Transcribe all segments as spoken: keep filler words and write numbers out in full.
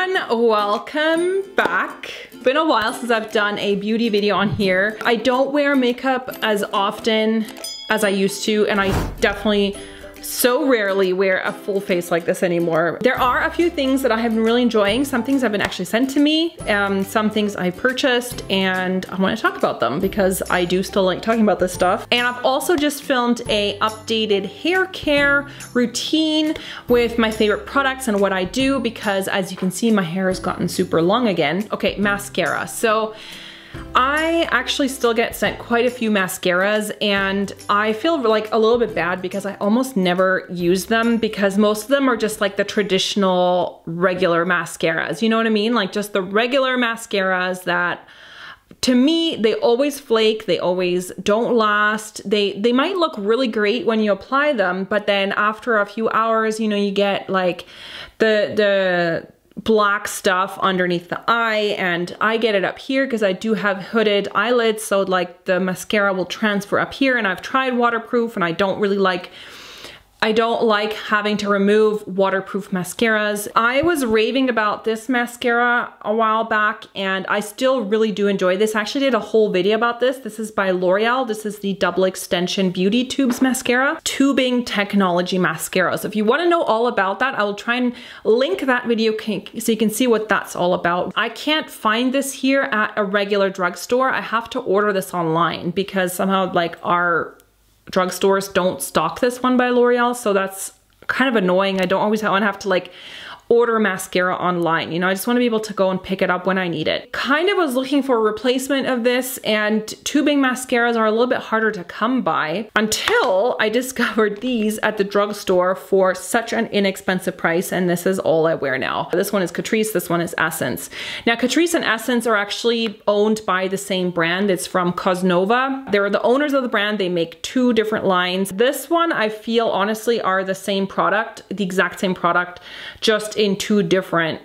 everyone, welcome back. Been a while since I've done a beauty video on here. I don't wear makeup as often as I used to, and I definitely so rarely wear a full face like this anymore. There are a few things that I have been really enjoying. Some things have been actually sent to me, um, some things I purchased, and I want to talk about them because I do still like talking about this stuff. And I've also just filmed a updated hair care routine with my favorite products and what I do because, as you can see, my hair has gotten super long again. Okay, mascara. So I actually still get sent quite a few mascaras, and I feel like a little bit bad because I almost never use them because most of them are just like the traditional regular mascaras. You know what I mean? Like just the regular mascaras that, to me, they always flake, they always don't last. They they might look really great when you apply them, but then after a few hours, you know, you get like the the black stuff underneath the eye, and I get it up here because I do have hooded eyelids, so like the mascara will transfer up here, and I've tried waterproof and I don't really like I don't like having to remove waterproof mascaras. I was raving about this mascara a while back, and I still really do enjoy this. I actually did a whole video about this. This is by L'Oreal. This is the Double Extension Beauty Tubes Mascara, Tubing Technology Mascara. So if you wanna know all about that, I will try and link that video so you can see what that's all about. I can't find this here at a regular drugstore. I have to order this online because somehow like our drugstores don't stock this one by L'Oreal, so that's kind of annoying. I don't always have to like order mascara online. You know, I just want to be able to go and pick it up when I need it. Kind of was looking for a replacement of this, and tubing mascaras are a little bit harder to come by until I discovered these at the drugstore for such an inexpensive price, and this is all I wear now. This one is Catrice, this one is Essence. Now, Catrice and Essence are actually owned by the same brand. It's from Cosnova. They're the owners of the brand. They make two different lines. This one, I feel, honestly, are the same product, the exact same product, just in two different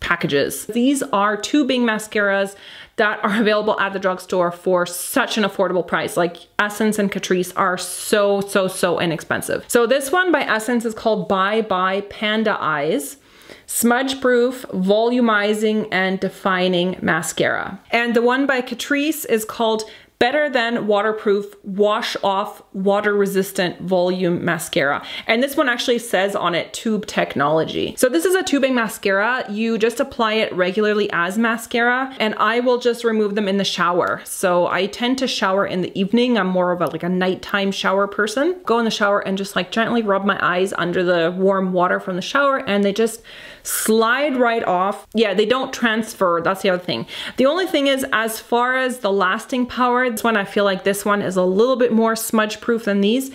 packages. These are tubing mascaras that are available at the drugstore for such an affordable price. Like Essence and Catrice are so, so, so inexpensive. So this one by Essence is called Bye Bye Panda Eyes. Smudge Proof, Volumizing and Defining Mascara. And the one by Catrice is called Better Than Waterproof Wash Off Water Resistant Volume Mascara. And this one actually says on it tube technology. So this is a tubing mascara. You just apply it regularly as mascara, and I will just remove them in the shower. So I tend to shower in the evening. I'm more of a, like a nighttime shower person. Go in the shower and just like gently rub my eyes under the warm water from the shower, and they just slide right off. Yeah, they don't transfer. That's the other thing. The only thing is, as far as the lasting power, this one, I feel like this one is a little bit more smudge proof than these.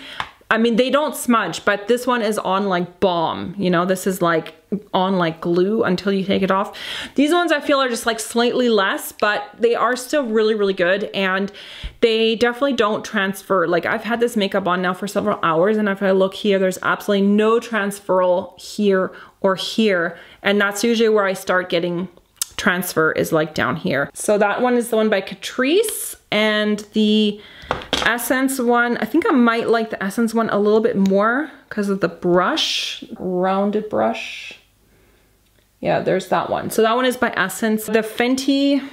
I mean, they don't smudge, but this one is on like balm, you know, this is like on like glue until you take it off. These ones I feel are just like slightly less, but they are still really, really good, and they definitely don't transfer. Like, I've had this makeup on now for several hours, and if I look here, there's absolutely no transferal here or here, and that's usually where I start getting transfer, is like down here. So that one is the one by Catrice, and the Essence one, I think I might like the Essence one a little bit more because of the brush, rounded brush. Yeah, there's that one. So that one is by Essence. The Fenty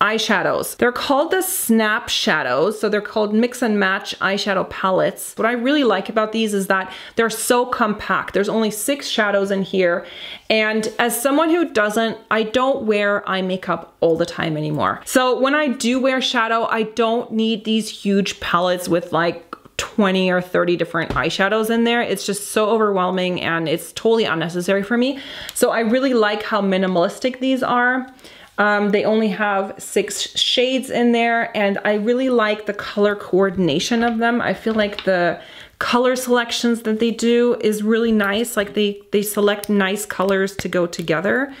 eyeshadows. They're called the Snap Shadows, so they're called Mix and Match Eyeshadow Palettes. What I really like about these is that they're so compact. There's only six shadows in here, and as someone who doesn't, I don't wear eye makeup all the time anymore. So when I do wear shadow, I don't need these huge palettes with like twenty or thirty different eyeshadows in there. It's just so overwhelming, and it's totally unnecessary for me. So I really like how minimalistic these are. Um, they only have six shades in there, and I really like the color coordination of them. I feel like the color selections that they do is really nice. Like they, they select nice colors to go together.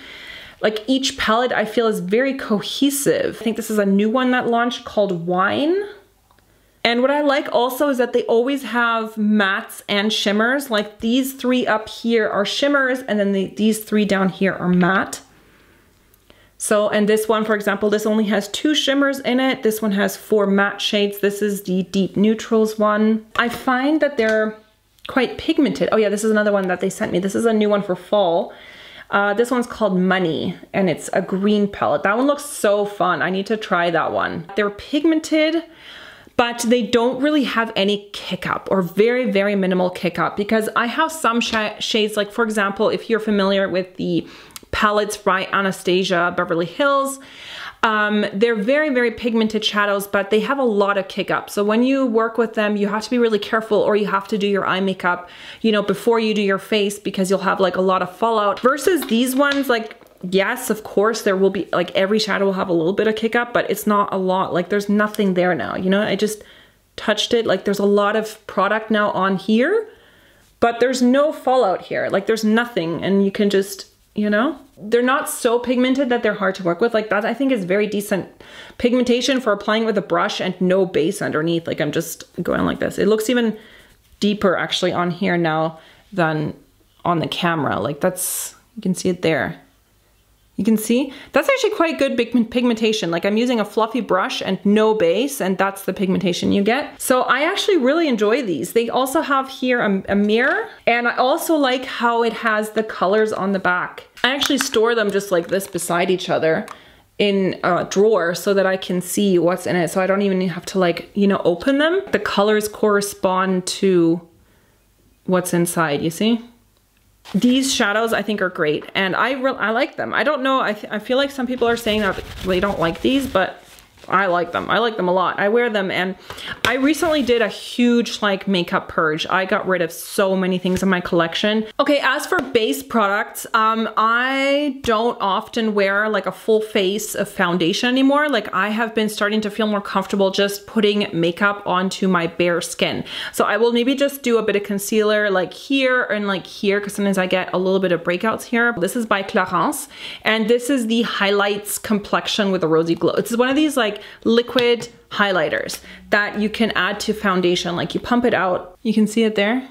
Like each palette I feel is very cohesive. I think this is a new one that launched called Wine. And what I like also is that they always have mattes and shimmers. Like these three up here are shimmers, and then the, these three down here are matte. So, and this one, for example, this only has two shimmers in it. This one has four matte shades. This is the Deep Neutrals one. I find that they're quite pigmented. Oh yeah, this is another one that they sent me. This is a new one for fall. Uh, this one's called Money, and it's a green palette. That one looks so fun. I need to try that one. They're pigmented, but they don't really have any kick up, or very, very minimal kick up, because I have some sh shades, like for example, if you're familiar with the palettes by Anastasia Beverly Hills, um, they're very, very pigmented shadows, but they have a lot of kick up. So when you work with them, you have to be really careful, or you have to do your eye makeup, you know, before you do your face, because you'll have like a lot of fallout. Versus these ones, like, yes, of course, there will be, like, every shadow will have a little bit of kick up, but it's not a lot. Like, there's nothing there now, you know? I just touched it. Like, there's a lot of product now on here, but there's no fallout here. Like, there's nothing, and you can just, you know? They're not so pigmented that they're hard to work with. Like, that, I think, is very decent pigmentation for applying with a brush and no base underneath. Like, I'm just going like this. It looks even deeper, actually, on here now than on the camera. Like, that's, you can see it there. You can see that's actually quite good big pigmentation. Like, I'm using a fluffy brush and no base, and that's the pigmentation you get. So I actually really enjoy these. They also have here a, a mirror, and I also like how it has the colors on the back. I actually store them just like this beside each other in a drawer so that I can see what's in it. So I don't even have to, like, you know, open them. The colors correspond to what's inside, you see? These shadows, I think, are great, and I I like them. I don't know, I, th I feel like some people are saying that they don't like these, but I like them. I like them a lot. I wear them, and I recently did a huge, like, makeup purge. I got rid of so many things in my collection. Okay, as for base products, um, I don't often wear, like, a full face of foundation anymore. Like, I have been starting to feel more comfortable just putting makeup onto my bare skin. So I will maybe just do a bit of concealer, like, here and, like, here, because sometimes I get a little bit of breakouts here. This is by Clarins, and this is the Highlights Complexion with a Rosy Glow. It's one of these, like, liquid highlighters that you can add to foundation. Like, you pump it out, you can see it there.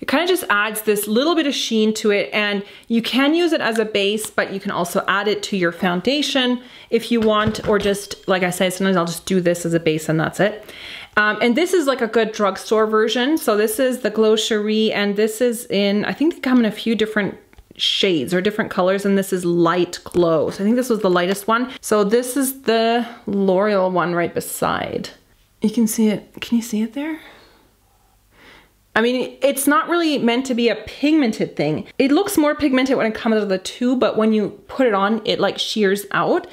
It kind of just adds this little bit of sheen to it, and you can use it as a base, but you can also add it to your foundation if you want, or just, like I said, sometimes I'll just do this as a base and that's it. Um, and this is like a good drugstore version. So this is the Glow Cherie, and this is in, I think they come in a few different shades or different colors, and this is Light Glow. So I think this was the lightest one. So this is the L'Oreal one right beside. You can see it. Can you see it there? I mean, it's not really meant to be a pigmented thing. It looks more pigmented when it comes out of the two, but when you put it on, it, like, shears out,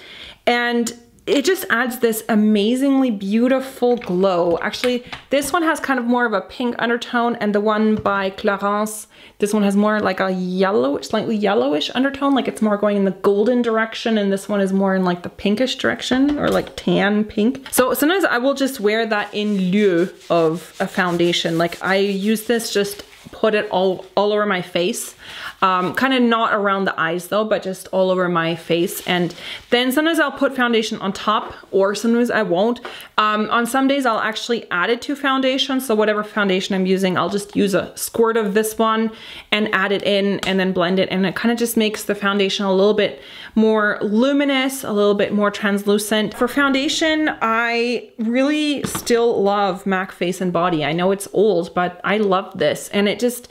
and it just adds this amazingly beautiful glow. Actually, this one has kind of more of a pink undertone, and the one by Clarins, this one has more like a yellowish, slightly yellowish undertone. Like, it's more going in the golden direction, and this one is more in, like, the pinkish direction, or like tan pink. So sometimes I will just wear that in lieu of a foundation. Like, I use this, just put it all, all over my face. Um, kind of not around the eyes though, but just all over my face. And then sometimes I'll put foundation on top, or sometimes I won't. Um, on some days I'll actually add it to foundation. So whatever foundation I'm using, I'll just use a squirt of this one and add it in and then blend it. And it kind of just makes the foundation a little bit more luminous, a little bit more translucent. For foundation, I really still love MAC Face and Body. I know it's old, but I love this. And it just,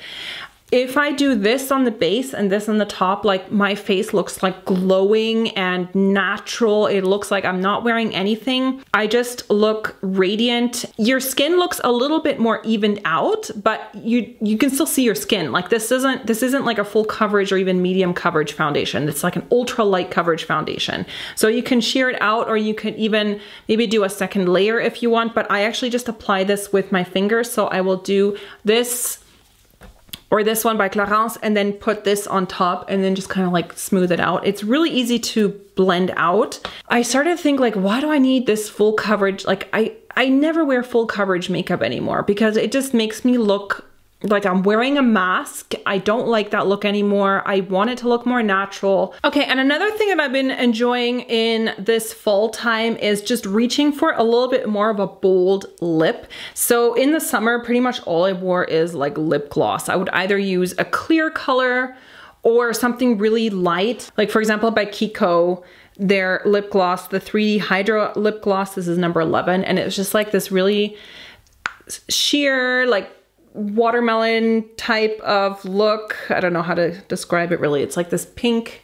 if I do this on the base and this on the top, like, my face looks, like, glowing and natural. It looks like I'm not wearing anything. I just look radiant. Your skin looks a little bit more evened out, but you you can still see your skin. Like, this isn't this isn't like a full coverage or even medium coverage foundation. It's like an ultra light coverage foundation. So you can sheer it out, or you can even maybe do a second layer if you want, but I actually just apply this with my fingers. So I will do this, or this one by Clarins, and then put this on top and then just kind of, like, smooth it out. It's really easy to blend out. I started to think, like, why do I need this full coverage? Like, I, I never wear full coverage makeup anymore, because it just makes me look like I'm wearing a mask. I don't like that look anymore. I want it to look more natural. Okay, and another thing that I've been enjoying in this fall time is just reaching for a little bit more of a bold lip. So in the summer, pretty much all I wore is, like, lip gloss. I would either use a clear color or something really light. Like, for example, by Kiko, their lip gloss, the three D Hydra Lip Gloss, this is number eleven, and it was just like this really sheer, like, watermelon type of look. I don't know how to describe it really. It's like this pink,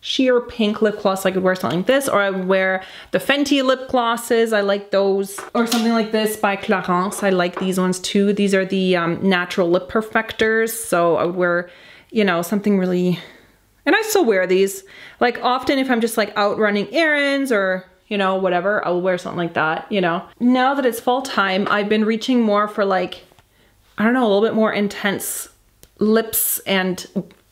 sheer pink lip gloss. I could wear something like this, or I would wear the Fenty lip glosses. I like those, or something like this by Clarins. I like these ones too. These are the um, natural lip perfectors. So I would wear, you know, something really, and I still wear these. Like often if I'm just like out running errands or, you know, whatever, I'll wear something like that, you know. Now that it's fall time, I've been reaching more for like, I don't know, a little bit more intense lips and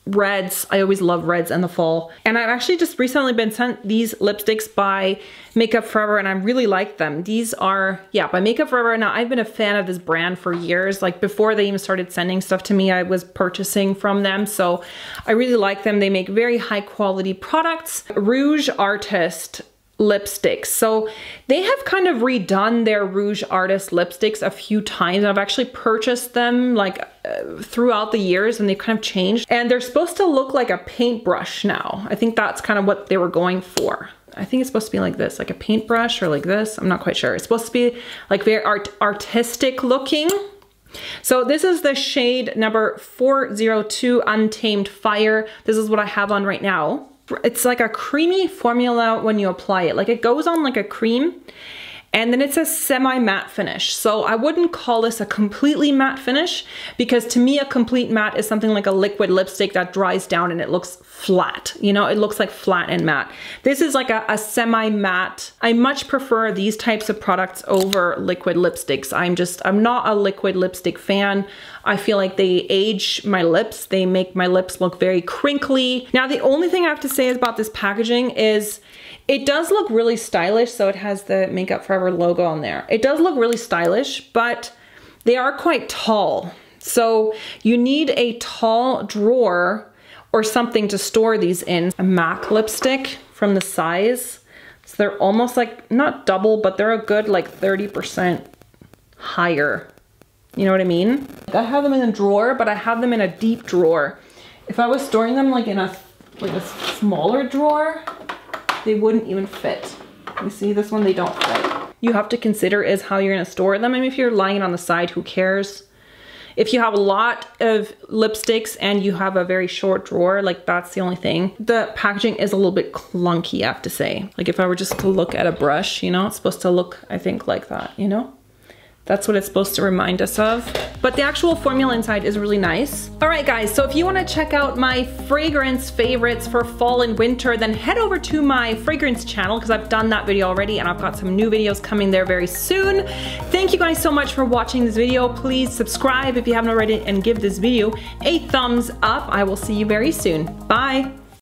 reds. I always love reds in the fall. And I've actually just recently been sent these lipsticks by Makeup Forever, and I really like them. These are, yeah, by Makeup Forever. Now, I've been a fan of this brand for years. Like before they even started sending stuff to me, I was purchasing from them. So I really like them. They make very high quality products. Rouge Artist lipsticks. So they have kind of redone their Rouge Artist lipsticks a few times. I've actually purchased them like uh, throughout the years, and they've kind of changed. And they're supposed to look like a paintbrush now. I think that's kind of what they were going for. I think it's supposed to be like this, like a paintbrush or like this. I'm not quite sure. It's supposed to be like very art artistic looking. So this is the shade number four oh two, Untamed Fire. This is what I have on right now. It's like a creamy formula when you apply it. Like it goes on like a cream, and then it's a semi-matte finish. So I wouldn't call this a completely matte finish, because to me a complete matte is something like a liquid lipstick that dries down and it looks flat. You know, it looks like flat and matte. This is like a, a semi-matte. I much prefer these types of products over liquid lipsticks. I'm just, I'm not a liquid lipstick fan. I feel like they age my lips. They make my lips look very crinkly. Now, the only thing I have to say about this packaging is it does look really stylish. So it has the Makeup Forever logo on there. It does look really stylish, but they are quite tall. So you need a tall drawer or something to store these in. A Mac lipstick from the size. So they're almost like, not double, but they're a good like thirty percent higher. You know what I mean? I have them in a drawer, but I have them in a deep drawer. If I was storing them like in a, like a smaller drawer, they wouldn't even fit. You see this one, they don't fit. You have to consider is how you're gonna store them. I mean, if you're lying on the side, who cares? If you have a lot of lipsticks and you have a very short drawer, like that's the only thing. The packaging is a little bit clunky, I have to say. Like if I were just to look at a brush, you know, it's supposed to look, I think, like that, you know? That's what it's supposed to remind us of. But the actual formula inside is really nice. All right, guys, so if you wanna check out my fragrance favorites for fall and winter, then head over to my fragrance channel, because I've done that video already, and I've got some new videos coming there very soon. Thank you guys so much for watching this video. Please subscribe if you haven't already, and give this video a thumbs up. I will see you very soon. Bye.